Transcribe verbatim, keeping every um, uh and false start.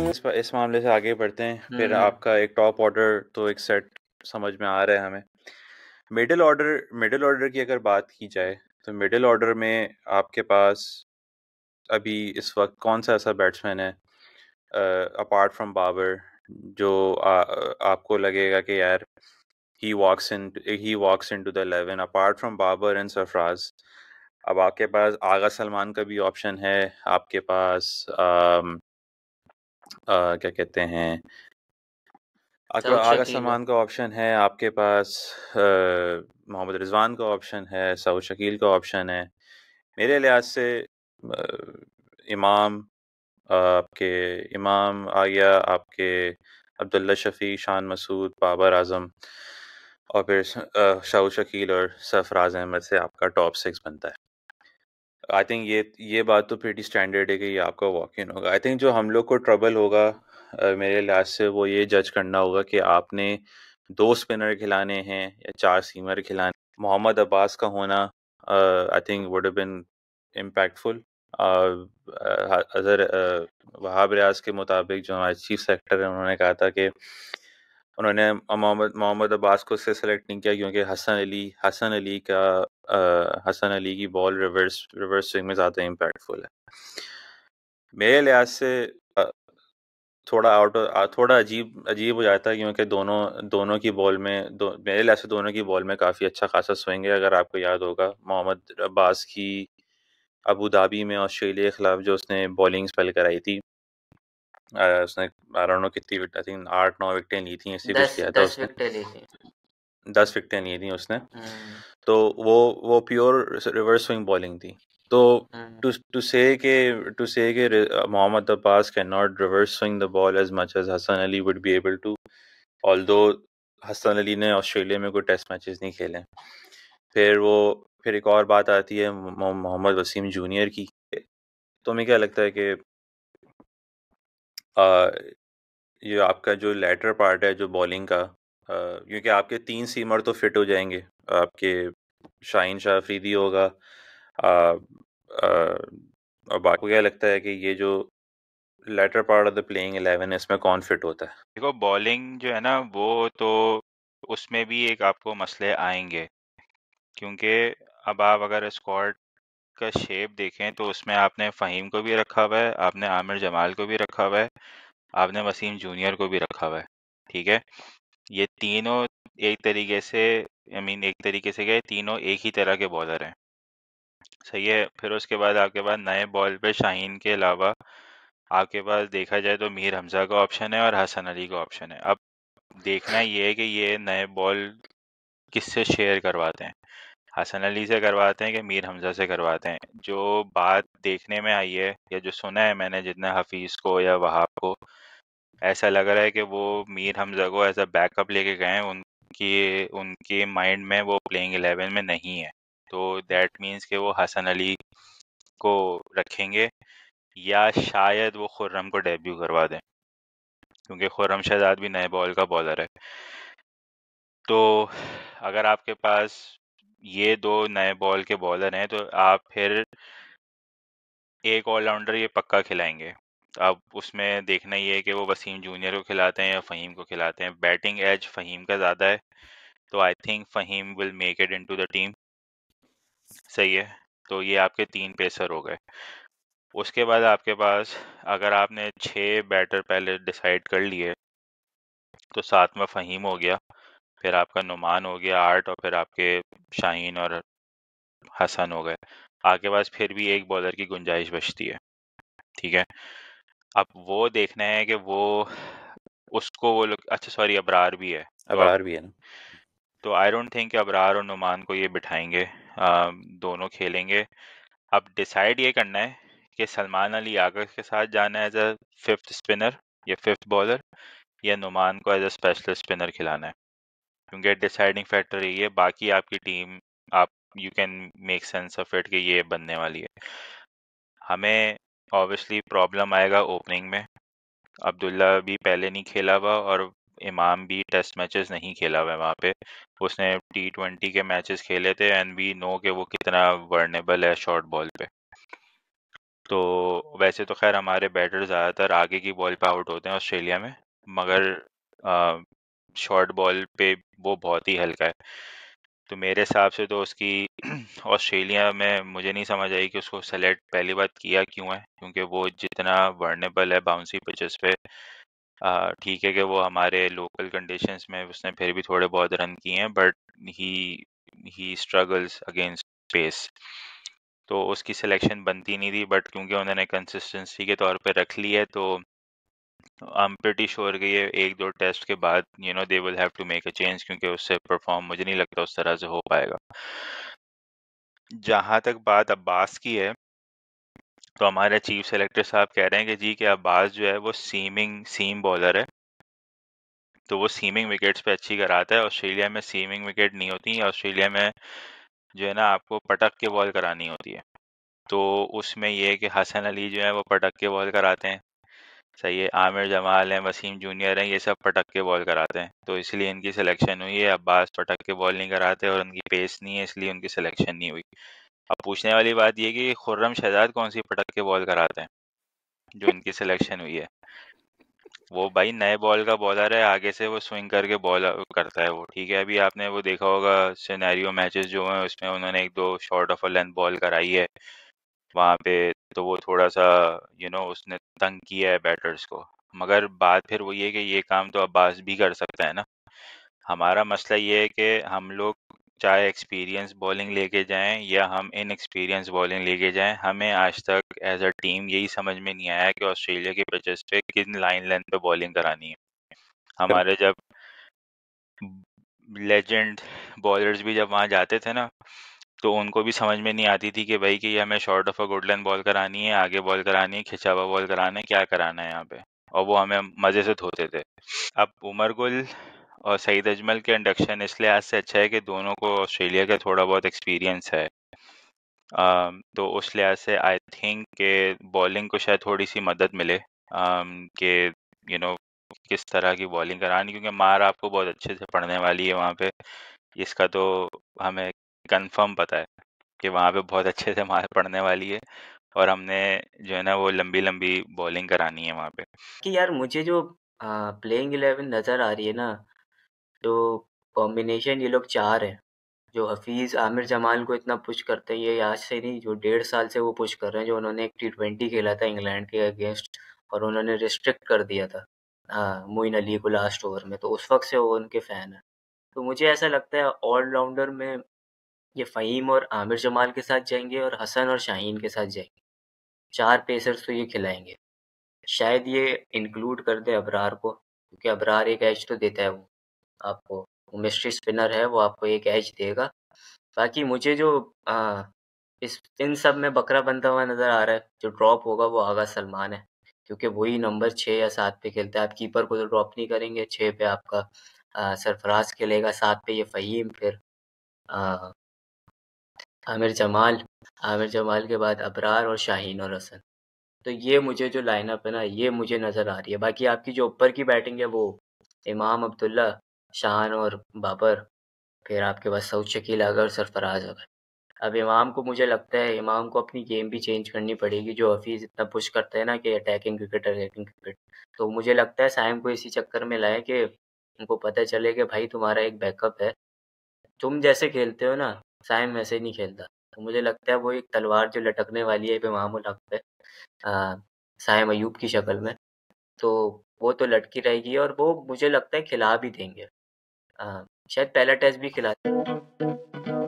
इस, इस मामले से आगे बढ़ते हैं। फिर आपका एक टॉप ऑर्डर तो एक सेट समझ में आ रहा है हमें। मिडिल ऑर्डर मिडिल ऑर्डर की अगर बात की जाए तो मिडिल ऑर्डर में आपके पास अभी इस वक्त कौन सा ऐसा बैट्समैन है अपार्ट फ्रॉम बाबर जो आ, आपको लगेगा कि यार he walks in he walks in to the eleven apart from Babar and Sarfaraz. अब आपके पास आगा सलमान का भी ऑप्शन है, आपके पास आ, आ, क्या कहते हैं आगा सलमान का ऑप्शन है, आपके पास मोहम्मद रिजवान का ऑप्शन है, सऊद शकील का ऑप्शन है। मेरे लिहाज से आ, इमाम आपके इमाम आ गया, आपके अब्दुल्ला शफीक, शान मसूद, बाबर आजम और फिर सऊद शकील और सरफराज अहमद से आपका टॉप सिक्स बनता है। आई थिंक ये ये बात तो प्रीटी स्टैंडर्ड है कि ये आपका वॉक इन होगा। आई थिंक जो हम लोग को ट्रबल होगा मेरे लिहाज से वो ये जज करना होगा कि आपने दो स्पिनर खिलाने हैं या चार सीमर खिलाने। मोहम्मद अब्बास का होना I think would have been impactful. अगर वहाब रियाज के मुताबिक जो हमारे चीफ सेक्रेटरी हैं उन्होंने कहा था कि उन्होंने मोहम्मद मोहम्मद अब्बास को से सेलेक्ट नहीं किया क्योंकि हसन अली हसन अली का हसन अली की बॉल रिवर्स रिवर्स स्विंग में ज़्यादा इम्पैक्टफुल है। मेरे लिहाज से थोड़ा आउट थोड़ा अजीब अजीब हो जाता है क्योंकि दोनों दोनों की बॉल में दो, मेरे लिहाज से दोनों की बॉल में काफ़ी अच्छा खासा स्विंग है। अगर आपको याद होगा मोहम्मद अब्बास की अबू धाबी में ऑस्ट्रेलिया के खिलाफ जो उसने बॉलिंग स्पेल कराई थी आ, उसने आरोनो कितनी आई थिंक आठ नौ विकटें ली थी, ऐसी कुछ किया था उसने, दस विकटें ली थी उसने। तो वो वो प्योर रिवर्स स्विंग बॉलिंग थी। तो टू टू से के टू से के Mohammad Abbas can not reverse swing the ball as much as Hasan Ali would be able to, although Hasan Ali ने ऑस्ट्रेलिया में कोई टेस्ट मैचेस नहीं खेले। फिर वो फिर एक और बात आती है मोहम्मद वसीम जूनियर की। तो मुझे क्या लगता है कि आ, ये आपका जो लेटर पार्ट है जो बॉलिंग का, क्योंकि आपके तीन सीमर तो फिट हो जाएंगे, आपके शाहीन शाह अफरीदी होगा आ, आ, और बाकी क्या लगता है कि ये जो latter part of the playing eleven है इसमें कौन फिट होता है। देखो बॉलिंग जो है ना वो तो उसमें भी एक आपको मसले आएंगे क्योंकि अब आप अगर स्क्वाड का शेप देखें तो उसमें आपने फ़हीम को भी रखा हुआ है, आपने आमिर जमाल को भी रखा हुआ है, आपने वसीम जूनियर को भी रखा हुआ है। ठीक है, ये तीनों एक तरीके से आई मीन एक तरीके से गए तीनों एक ही तरह के बॉलर हैं। सही है। फिर उसके बाद आपके पास नए बॉल पे शाहीन के अलावा आपके पास देखा जाए तो मीर हमज़ा का ऑप्शन है और हसन अली का ऑप्शन है। अब देखना ये है कि ये नए बॉल किससे शेयर करवाते हैं, हसन अली से करवाते हैं कि मीर हमज़ा से करवाते हैं। जो बात देखने में आई है या जो सुना है मैंने जितना हफीज़ को या वहाब को, ऐसा लग रहा है कि वो मीर हमज़ा को एज अ बैकअप लेके गए हैं, उनकी उनके माइंड में वो प्लेइंग इलेवन में नहीं है। तो दैट मीन्स कि वो हसन अली को रखेंगे या शायद वो खुर्रम को डेब्यू करवा दें क्योंकि खुर्रम शहजाद भी नए बॉल का बॉलर है। तो अगर आपके पास ये दो नए बॉल के बॉलर हैं तो आप फिर एक ऑलराउंडर ये पक्का खिलाएंगे। अब उसमें देखना ये है कि वो वसीम जूनियर को खिलाते हैं या फ़हीम को खिलाते हैं। बैटिंग एज फ़हीम का ज़्यादा है तो I think Faheem will make it into the team. सही है। तो ये आपके तीन पेसर हो गए। उसके बाद आपके पास अगर आपने छः बैटर पहले डिसाइड कर लिए तो साथ में फ़हीम हो गया, फिर आपका नुमान हो गया आठ, और फिर आपके शाहीन और हसन हो गए। आपके पास फिर भी एक बॉलर की गुंजाइश बचती है। ठीक है, अब वो देखना है कि वो उसको वो लोग अच्छा सॉरी अबरार भी है अबरार तो, भी है ना, तो आई डोंट थिंक अबरार और नुमान को ये बिठाएंगे, आ, दोनों खेलेंगे। अब डिसाइड ये करना है कि सलमान अली आगा के साथ जाना है एज अ फिफ्थ स्पिनर या फिफ्थ बॉलर या नुमान को एज अ स्पेशलिस्ट स्पिनर खिलाना है क्योंकि डिसाइडिंग फैक्टर यही है। बाकी आपकी टीम आप you can make sense of it कि ये बनने वाली है। हमें ऑब्वियसली प्रॉब्लम आएगा ओपनिंग में, अब्दुल्ला भी पहले नहीं खेला हुआ और इमाम भी टेस्ट मैचेस नहीं खेला हुआ है वहाँ पे, उसने टी ट्वेंटी के मैचेस खेले थे एंड वी नो कि वो कितना वर्नेबल है शॉर्ट बॉल पे। तो वैसे तो खैर हमारे बैटर ज़्यादातर आगे की बॉल पे आउट होते हैं ऑस्ट्रेलिया में, मगर शॉर्ट बॉल पे वो बहुत ही हल्का है। तो मेरे हिसाब से तो उसकी ऑस्ट्रेलिया में मुझे नहीं समझ आई कि उसको सेलेक्ट पहली बात किया क्यों है, क्योंकि वो जितना वर्नेबल है बाउंसी पिचेस पे, ठीक है कि वो हमारे लोकल कंडीशंस में उसने फिर भी थोड़े बहुत रन किए हैं, but he he struggles against pace, तो उसकी सिलेक्शन बनती नहीं थी। बट क्योंकि उन्होंने कंसिस्टेंसी के तौर पे रख ली है तो आई एम प्रीटी श्योर कि ये एक दो टेस्ट के बाद you know they will have to make a change, क्योंकि उससे परफॉर्म मुझे नहीं लगता उस तरह से हो पाएगा। जहाँ तक बात अब्बास की है तो हमारे चीफ सेलेक्टर साहब कह रहे हैं कि जी कि अब्बास जो है वो सीमिंग सीम बॉलर है, तो वो सीमिंग विकेट्स पे अच्छी कराता है। ऑस्ट्रेलिया में सीमिंग विकेट नहीं होती, ऑस्ट्रेलिया में जो है ना आपको पटक के बॉल करानी होती है। तो उसमें ये है कि हसन अली जो है वो पटक के बॉल कराते हैं, सही है, आमिर जमाल हैं, वसीम जूनियर हैं, ये सब पटक के बॉल कराते हैं, तो इसलिए इनकी सिलेक्शन हुई है। अब्बास पटक के बॉल नहीं कराते और उनकी पेस नहीं है, इसलिए उनकी सिलेक्शन नहीं हुई। अब पूछने वाली बात यह कि खुर्रम शहजाद कौन सी पटक के बॉल कराते हैं जो इनकी सिलेक्शन हुई है? वो भाई नए बॉल का बॉलर है, आगे से वो स्विंग करके बॉल करता है वो, ठीक है। अभी आपने वो देखा होगा सिनेरियो मैचेस जो हैं उसमें उन्होंने एक दो short of a length ball कराई है वहाँ पे, तो वो थोड़ा सा यू नो उसने तंग किया है बैटर्स को। मगर बात फिर वही है कि ये काम तो अब्बास भी कर सकता है ना। हमारा मसला ये है कि हम लोग चाहे एक्सपीरियंस बॉलिंग लेके जाएं या हम इन एक्सपीरियंस बॉलिंग लेके जाएं, हमें आज तक एज अ टीम यही समझ में नहीं आया कि ऑस्ट्रेलिया के पिचेस पे किन लाइन लेंथ पे बॉलिंग करानी है। हमारे जब लेजेंड बॉलर्स भी जब वहाँ जाते थे ना तो उनको भी समझ में नहीं आती थी कि भाई कि हमें short of a good length ball करानी है, आगे बॉल करानी है, खिंचा हुआ बॉल कराना है, क्या कराना है यहाँ पे, और वो हमें मज़े से धोते थे। अब उमर गुल और सईद अजमल के इंडक्शन इस लिहाज से अच्छा है कि दोनों को ऑस्ट्रेलिया का थोड़ा बहुत एक्सपीरियंस है, um, तो उस लिहाज से आई थिंक के बॉलिंग को शायद थोड़ी सी मदद मिले um, कि यू नो किस तरह की बॉलिंग करानी, क्योंकि मार आपको बहुत अच्छे से पड़ने वाली है वहाँ पे। इसका तो हमें कंफर्म पता है कि वहाँ पे बहुत अच्छे से मार पड़ने वाली है और हमने जो है ना वो लंबी लंबी बॉलिंग करानी है वहाँ पे। कि यार मुझे जो प्लेइंग इलेवन नज़र आ रही है ना, तो कॉम्बिनेशन ये लोग चार हैं जो हफीज़ आमिर जमाल को इतना पुश करते हैं, ये आज से नहीं जो डेढ़ साल से वो पुश कर रहे हैं, जो उन्होंने एक टी ट्वेंटी खेला था इंग्लैंड के अगेंस्ट और उन्होंने रिस्ट्रिक्ट कर दिया था हाँ मोइन अली को लास्ट ओवर में, तो उस वक्त से वो उनके फ़ैन है। तो मुझे ऐसा लगता है ऑलराउंडर में ये फ़हीम और आमिर जमाल के साथ जाएंगे और हसन और शाहीन के साथ जाएंगे, चार पेसर्स तो ये खिलाएंगे। शायद ये इंक्लूड कर दे अबरार को, क्योंकि अबरार एक एज तो देता है, वो आपको मिस्ट्री स्पिनर है, वो आपको एक एज देगा। बाकी मुझे जो आ, इस इन सब में बकरा बनता हुआ नज़र आ रहा है जो ड्रॉप होगा वो आगा सलमान है, क्योंकि वही नंबर छः या सात पे खेलता है। आप कीपर को तो ड्रॉप नहीं करेंगे, छः पे आपका आ, सरफराज खेलेगा, सात पे ये फ़हीम, फिर आ, आमिर जमाल, आमिर जमाल के बाद अबरार और शाहीन और हसन। तो ये मुझे जो लाइनअप है ना ये मुझे नज़र आ रही है। बाकी आपकी जो ऊपर की बैटिंग है वो इमाम, अब्दुल्ला, शान और बाबर, फिर आपके पास सऊद शकील आगा और सरफराज आगा। अब इमाम को मुझे लगता है इमाम को अपनी गेम भी चेंज करनी पड़ेगी, जो हफीज़ इतना पुश करता है ना कि अटैकिंग क्रिकेट अटैकिंग क्रिकेट, तो मुझे लगता है साइम को इसी चक्कर में लाए कि उनको पता चले कि भाई तुम्हारा एक बैकअप है, तुम जैसे खेलते हो ना साइम वैसे नहीं खेलता। तो मुझे लगता है वो एक तलवार जो लटकने वाली है इमाम-उल-हक पे साइम अयूब की शक्ल में, तो वो तो लटकी रहेगी और वो मुझे लगता है खिला भी देंगे, आ, शायद पहला टेस्ट भी खिला